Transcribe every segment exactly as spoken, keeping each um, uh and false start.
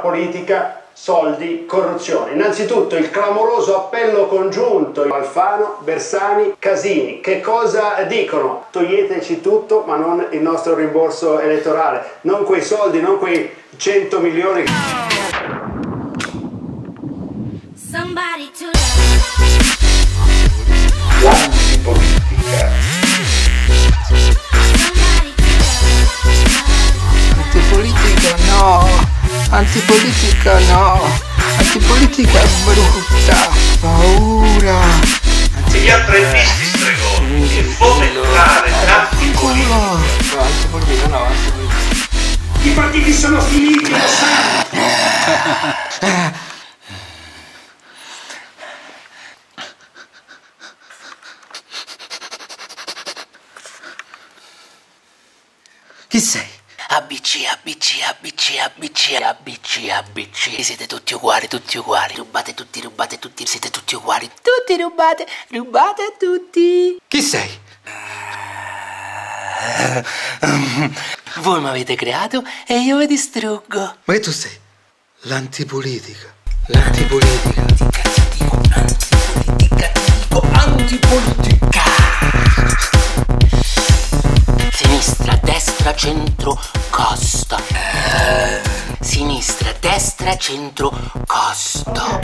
Politica, soldi, corruzione. Innanzitutto il clamoroso appello congiunto Alfano, Bersani, Casini. Che cosa dicono? Toglieteci tutto, ma non il nostro rimborso elettorale, non quei soldi, non quei cento milioni. Antipolitica no, antipolitica no, antipolitica brutta, paura. Gli apprendisti stregoni che fomentare l'antipolitica. No, antipolitica no, antipolitica. I partiti sono finiti, lo sanno. Chi sei? A B C, A B C, A B C, A B C, A B C, A B C. Siete tutti uguali, tutti uguali. Rubate tutti, rubate tutti, siete tutti uguali. Tutti rubate, rubate a tutti. Chi sei? Voi mi avete creato e io vi distruggo. Ma che tu sei? L'antipolitica. L'antipolitica. L'antipolitica ti dico, l'antipolitica ti dico, antipolitica. Sinistra, destra, centro, costa. Sinistra, destra, centro, costa.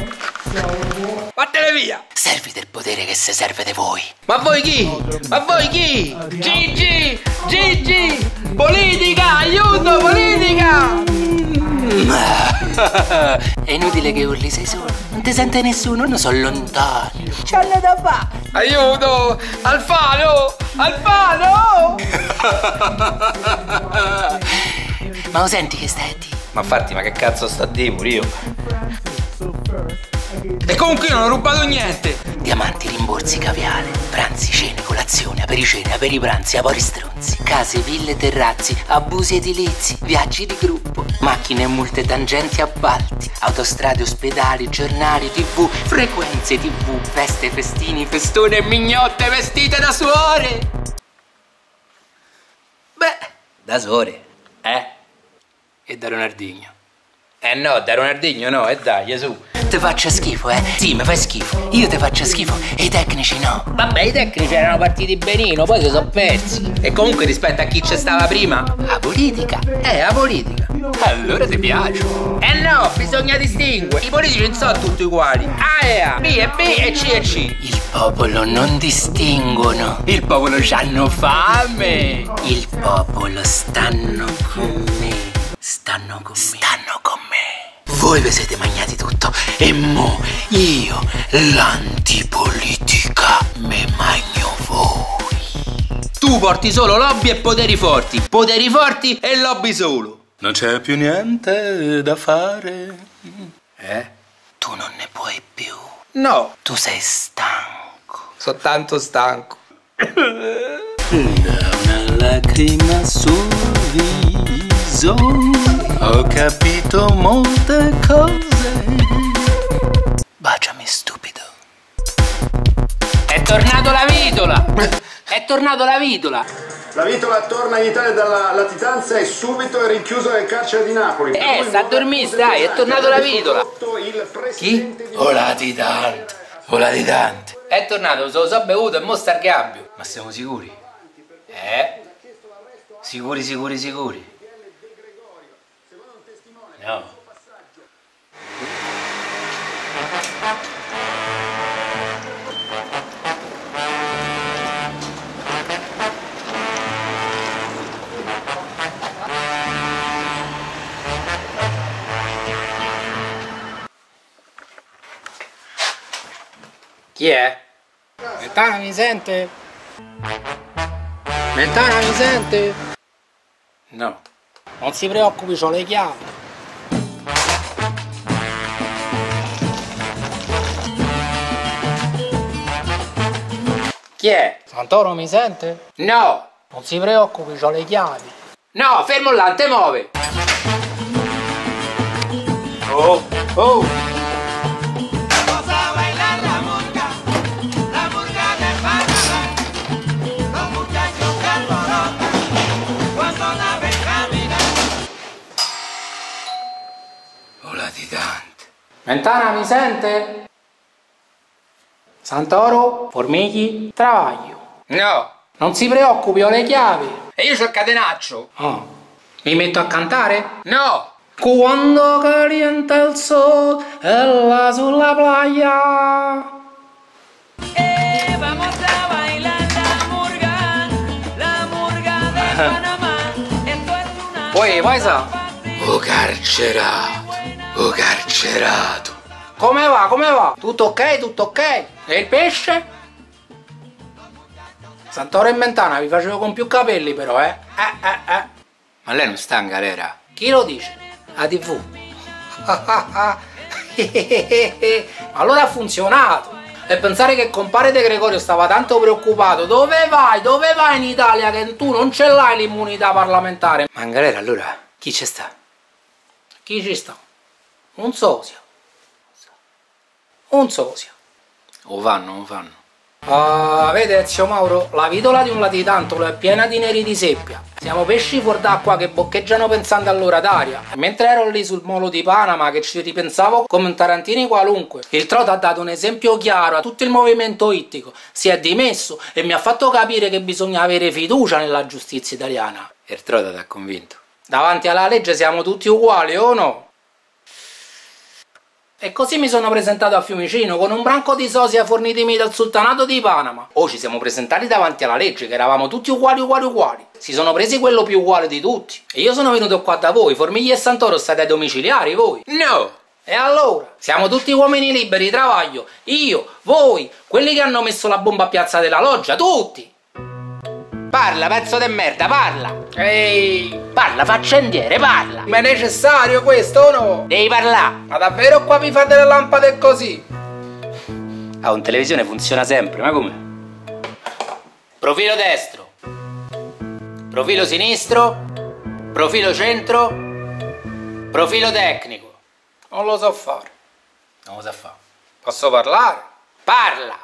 Vattene via! Servi del potere che se serve di voi. Ma voi chi? Ma voi chi? Gigi! Gigi! Politica! Aiuto, politica! È inutile che urli, sei solo. Non ti sente nessuno, non sono lontani. C'hanno da fa! Aiuto! Alfano! Alfano! Ma lo senti che stai a dire? Ma infatti, ma che cazzo sta a dire pure io? E comunque io non ho rubato niente! Diamanti, rimborsi, caviale, pranzi, cene, colazione, apericene, aperipranzi, aporistronzi, case, ville, terrazzi, abusi edilizi, viaggi di gruppo, macchine e multe, tangenti, appalti, autostrade, ospedali, giornali, tv, frequenze tv, feste, festini, festone e mignotte vestite da suore! Beh, da suore, eh? E da Ronaldinho. Eh no, da Ronaldinho no, e dai, Gesù. Te faccio schifo, eh? Sì, mi fai schifo. Io te faccio schifo e i tecnici no. Vabbè, i tecnici erano partiti benino, poi si sono persi. E comunque rispetto a chi c'è stava prima? La politica. Eh, la politica. Allora ti piaccio. Eh no, bisogna distinguere. I politici non sono tutti uguali. A e A, B e B e C e C. Il popolo non distinguono. Il popolo c'hanno fame. Il popolo stanno con me. Stanno con me. Stanno con me. Voi vi siete mangiati tutto e mo io l'antipolitica me magno voi. Tu porti solo lobby e poteri forti. Poteri forti e lobby solo. Non c'è più niente da fare. Eh? Tu non ne puoi più. No. Tu sei stanco. Sono tanto stanco. Da una lacrima sul viso ho capito molte cose. Baciami stupido. È tornato Lavitola. È tornato Lavitola. Lavitola torna in Italia dalla latitanza e subito è rinchiuso nel carcere di Napoli. Eh, sta a dormire, stai, è tornato Lavitola. Chi? O latitante, o latitante. È tornato, se lo so bevuto e mo sta al gabbio. Ma siamo sicuri? Eh? Sicuri, sicuri, sicuri. No. Chi è? Mentana mi sente? Mentana mi sente? No. Non si preoccupi, c'ho le chiavi. Chi è? Santoro mi sente? No! Non si preoccupi, c'ho le chiavi. No, fermo là, non te muove! Oh, oh! Cosa baila la murga? La murga del Varriale. Los muchachos que alborotan, cuando la ven caminar. Mentana mi sente? Santoro, Formigli, Travaglio. No. Non si preoccupi, ho le chiavi. E io c'ho il catenaccio. Oh. Mi metto a cantare? No. Quando calienta il sole e là sulla playa. E vamos a bailar la murga, la murga del Panamá. Poi vai sa? O carcerato, o carcerato. Come va, come va? Tutto ok, tutto ok. E il pesce? Santoro e Mentana vi facevo con più capelli però, eh? Eh, eh, eh. Ma lei non sta in galera. Chi lo dice? La tivù. Allora ha funzionato. E pensare che compare De Gregorio stava tanto preoccupato. Dove vai? Dove vai in Italia che tu non ce l'hai l'immunità parlamentare? Ma in galera allora chi ci sta? Chi ci sta? Un sosia. Un sosia. O vanno, o vanno. Ah, vede zio Mauro, la vitola di un latitantolo è piena di neri di seppia. Siamo pesci fuor d'acqua che boccheggiano pensando all'ora d'aria. E mentre ero lì sul molo di Panama che ci ripensavo come un Tarantini qualunque, il trota ha dato un esempio chiaro a tutto il movimento ittico. Si è dimesso e mi ha fatto capire che bisogna avere fiducia nella giustizia italiana. Il trota ti ha convinto. Davanti alla legge siamo tutti uguali, o no? E così mi sono presentato a Fiumicino con un branco di sosia fornitimi dal sultanato di Panama. O ci siamo presentati davanti alla legge che eravamo tutti uguali uguali uguali. Si sono presi quello più uguale di tutti. E io sono venuto qua da voi, Formigli e Santoro state ai domiciliari voi. No! E allora? Siamo tutti uomini liberi, Travaglio, io, voi, quelli che hanno messo la bomba a Piazza della Loggia, tutti! Parla, pezzo di merda, parla! Ehi! Parla, faccendiere, parla! Ma è necessario questo o no? Devi parlare! Ma davvero qua vi fate le lampade così? Ah, in televisione funziona sempre, ma come? Profilo destro. Profilo sinistro. Profilo centro. Profilo tecnico. Non lo so fare. Non lo so fare. Posso parlare? Parla!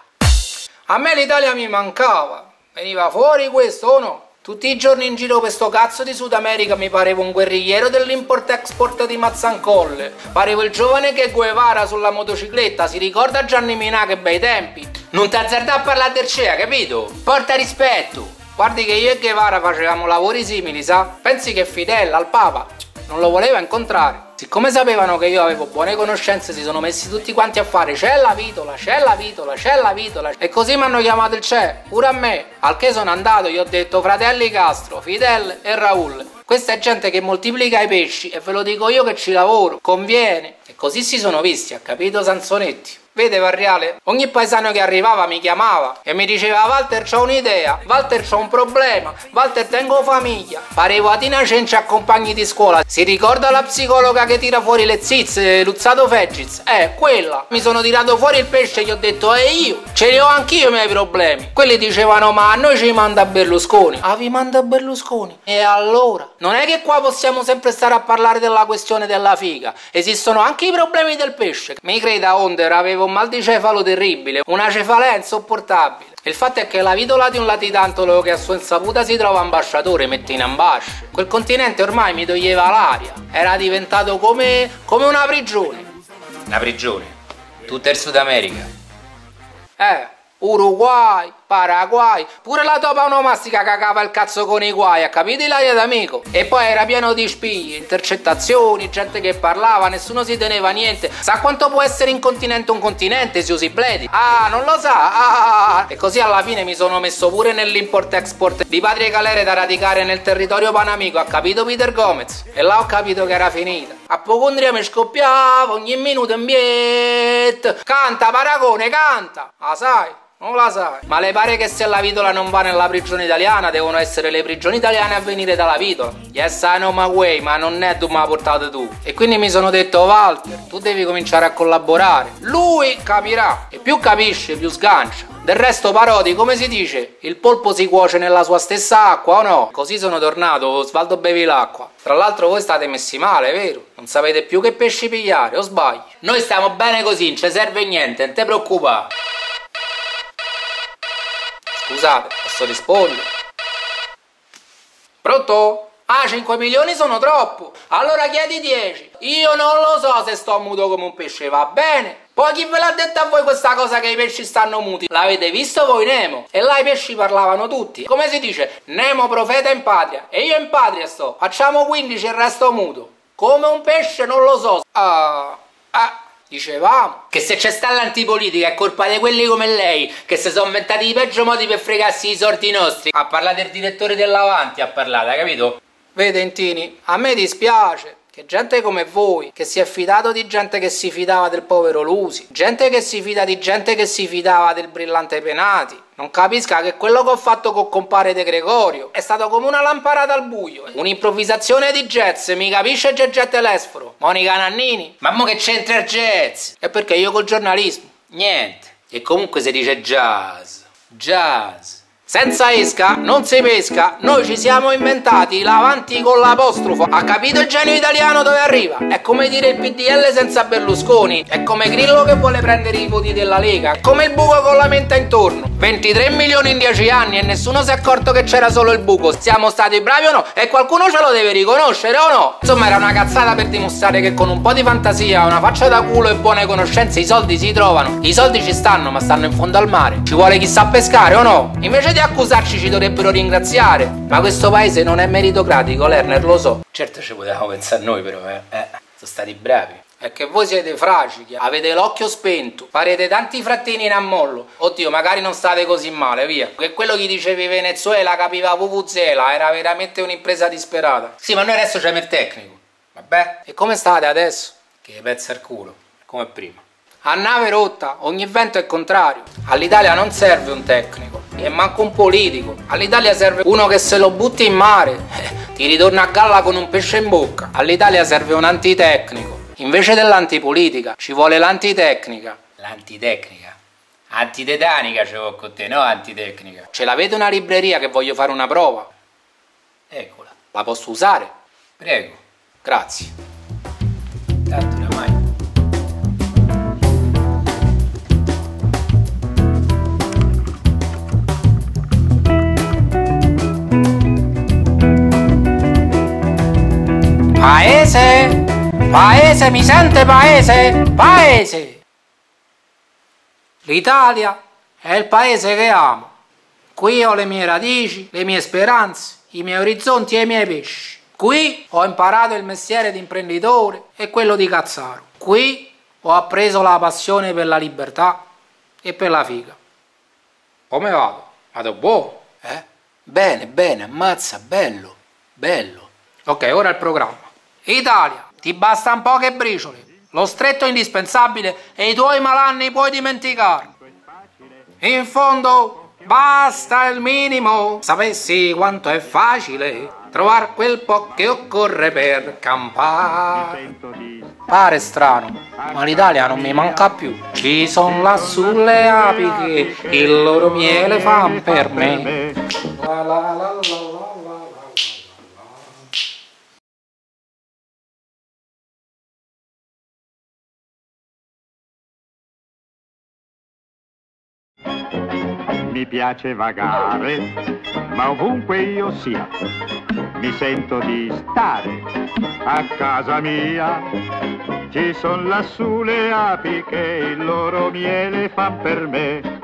A me l'Italia mi mancava. Veniva fuori questo o no? Tutti i giorni in giro per sto cazzo di Sud America mi parevo un guerrigliero dell'import-export di Mazzancolle. Parevo il giovane Che Guevara sulla motocicletta, si ricorda Gianni Minà che bei tempi. Non t'azzardà a parlare d'ercea, capito? Porta rispetto. Guardi che io e Guevara facevamo lavori simili, sa? Pensi che Fidel, al Papa, non lo voleva incontrare. Siccome sapevano che io avevo buone conoscenze si sono messi tutti quanti a fare c'è la vitola, c'è la vitola, c'è la vitola e così mi hanno chiamato il c'è, pure a me. Al che sono andato e gli ho detto fratelli Castro, Fidel e Raul. Questa è gente che moltiplica i pesci e ve lo dico io che ci lavoro, conviene. E così si sono visti, ha capito Sansonetti? Vede Varriale, ogni paesano che arrivava mi chiamava e mi diceva Valter c'ho un'idea, Valter c'ho un problema, Valter tengo famiglia. Parevo a Tina Cenci a compagni di scuola, si ricorda la psicologa che tira fuori le zizze, Luzzato Feggiz? Eh, quella. Mi sono tirato fuori il pesce e gli ho detto e io, ce li ho anch'io i miei problemi. Quelli dicevano ma a noi ci manda Berlusconi. Ah, vi manda Berlusconi? E allora? Non è che qua possiamo sempre stare a parlare della questione della figa, esistono anche i problemi del pesce. Mi creda Onder, avevo un mal di cefalo terribile, una cefalea insopportabile. Il fatto è che la vitola di un latitantolo che a sua insaputa si trova ambasciatore mette in ambasce. Quel continente ormai mi toglieva l'aria, era diventato come, come una prigione. Una prigione? Tutto il Sud America? Eh, Uruguay, Paraguay, pure la topa onomastica cagava il cazzo con i guai, ha capito l'aria d'amico? E poi era pieno di spie, intercettazioni, gente che parlava, nessuno si teneva niente. Sa quanto può essere in continente un continente, si usi bledi? Ah, non lo sa, ah, ah, ah. E così alla fine mi sono messo pure nell'import-export di patrie galere da radicare nel territorio panamico, ha capito Peter Gomez? E là ho capito che era finita. Apocondria mi scoppiava ogni minuto in biet. Canta Paragone, canta! Ah, sai? Non la sai. Ma le pare che se la vitola non va nella prigione italiana devono essere le prigioni italiane a venire dalla vitola? Yes, I know my way, ma non è tu ma portato tu. E quindi mi sono detto Valter, tu devi cominciare a collaborare. Lui capirà. E più capisce, più sgancia. Del resto Parodi, come si dice? Il polpo si cuoce nella sua stessa acqua o no? Così sono tornato, Osvaldo bevi l'acqua. Tra l'altro voi state messi male, vero? Non sapete più che pesci pigliare, o sbaglio? Noi stiamo bene così, non ci serve niente, non te preoccupare. Scusate, posso rispondere? Pronto? Ah, cinque milioni sono troppo. Allora chiedi dieci. Io non lo so se sto muto come un pesce, va bene? Poi chi ve l'ha detta a voi questa cosa che i pesci stanno muti? L'avete visto voi Nemo? E là i pesci parlavano tutti. Come si dice? Nemo profeta in patria. E io in patria sto. Facciamo quindici e resto muto. Come un pesce non lo so. Ah, ah. Dicevamo che se c'è sta l'antipolitica è colpa di quelli come lei che si sono inventati i peggio modi per fregarsi i sordi nostri. Ha parlato il direttore dell'Avanti, ha parlato, hai capito? Vede Intini, a me dispiace che gente come voi, che si è fidato di gente che si fidava del povero Lusi, gente che si fida di gente che si fidava del brillante Penati, non capisca che quello che ho fatto con compare De Gregorio è stato come una lamparata al buio, un'improvvisazione di jazz, mi capisce Gigi Telesforo? Monica Nannini? Ma mo che c'entra il jazz? È perché io col giornalismo, niente. E comunque si dice jazz, jazz. Senza esca non si pesca, noi ci siamo inventati l'Avanti con l'apostrofo. Ha capito il genio italiano dove arriva? È come dire il P D L senza Berlusconi, è come Grillo che vuole prendere i voti della Lega, è come il buco con la menta intorno. ventitré milioni in dieci anni e nessuno si è accorto che c'era solo il buco. Siamo stati bravi o no? E qualcuno ce lo deve riconoscere o no? Insomma era una cazzata per dimostrare che con un po' di fantasia, una faccia da culo e buone conoscenze i soldi si trovano. I soldi ci stanno ma stanno in fondo al mare. Ci vuole chi sa pescare o no? Invece di accusarci ci dovrebbero ringraziare. Ma questo paese non è meritocratico, Lerner, lo so. Certo ci potevamo pensare noi però, eh. eh sono stati bravi. È che voi siete fragili, avete l'occhio spento, farete tanti frattini in ammollo. Oddio, magari non state così male, via. Che quello che dicevi Venezuela capiva Vuvuzela, era veramente un'impresa disperata. Sì, ma noi adesso c'è il tecnico. Vabbè. E come state adesso? Che pezza al culo, come prima. A nave rotta, ogni vento è contrario. All'Italia non serve un tecnico e manco un politico, all'Italia serve uno che se lo butti in mare eh, ti ritorna a galla con un pesce in bocca. All'Italia serve un antitecnico invece dell'antipolitica, ci vuole l'antitecnica. L'antitecnica? Antitetanica ce l'ho con te, no antitecnica? Ce l'avete una libreria che voglio fare una prova? Eccola. La posso usare? Prego. Grazie. Tanto oramai. Paese, paese, mi sente paese, paese. L'Italia è il paese che amo. Qui ho le mie radici, le mie speranze, i miei orizzonti e i miei pesci. Qui ho imparato il mestiere di imprenditore e quello di cazzaro. Qui ho appreso la passione per la libertà e per la figa. Come vado? Vado buono, eh? Bene, bene, ammazza, bello, bello. Ok, ora il programma. Italia, ti bastano poche briciole, lo stretto indispensabile e i tuoi malanni puoi dimenticarli. In fondo basta il minimo, sapessi quanto è facile trovare quel po' che occorre per campare. Pare strano, ma l'Italia non mi manca più. Ci son lassù le api che il loro miele fan per me. La la la la la. Mi piace vagare, ma ovunque io sia, mi sento di stare a casa mia. Ci son lassù le api che il loro miele fa per me.